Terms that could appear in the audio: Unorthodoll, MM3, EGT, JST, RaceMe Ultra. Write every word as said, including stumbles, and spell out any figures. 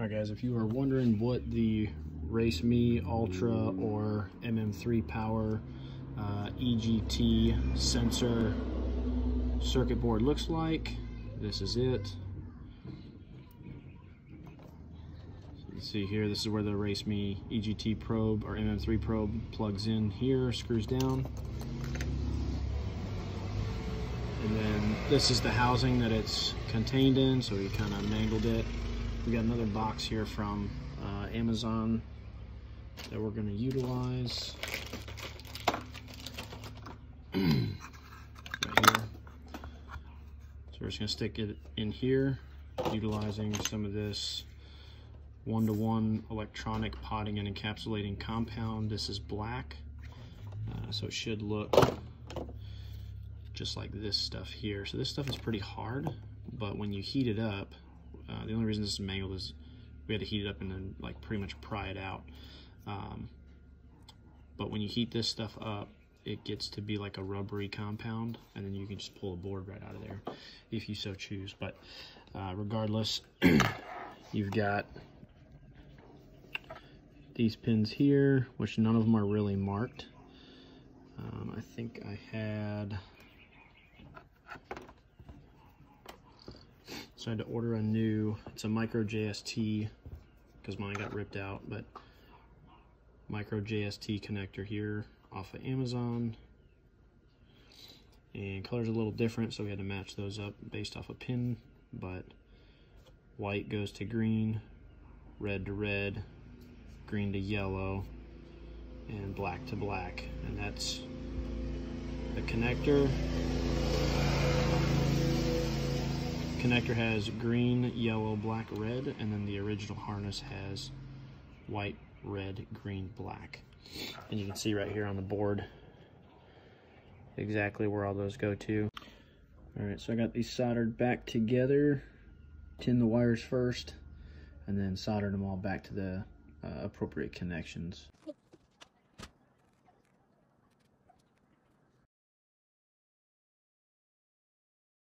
All right, guys, if you are wondering what the RaceMe Ultra or M M three power uh, E G T sensor circuit board looks like, this is it. So you can see here, this is where the RaceMe E G T probe or M M three probe plugs in here, screws down. And then this is the housing that it's contained in, so we kind of mangled it. We got another box here from uh, Amazon that we're going to utilize. Right here. So we're just going to stick it in here, utilizing some of this one-to-one electronic potting and encapsulating compound. This is black, uh, so it should look just like this stuff here. So this stuff is pretty hard, but when you heat it up, Uh, the only reason this is mangled is we had to heat it up and then like pretty much pry it out. Um, but when you heat this stuff up, it gets to be like a rubbery compound, and then you can just pull a board right out of there if you so choose. But uh, regardless, you've got these pins here, which none of them are really marked. Um, I think I had... So I had to order a new, it's a micro J S T, because mine got ripped out, but micro J S T connector here off of Amazon. And color's a little different, so we had to match those up based off a pin, but white goes to green, red to red, green to yellow, and black to black. And that's the connector. Connector has green, yellow, black, red, and then the original harness has white, red, green, black. And you can see right here on the board exactly where all those go to. All right, so I got these soldered back together, tin the wires first, and then soldered them all back to the uh, appropriate connections.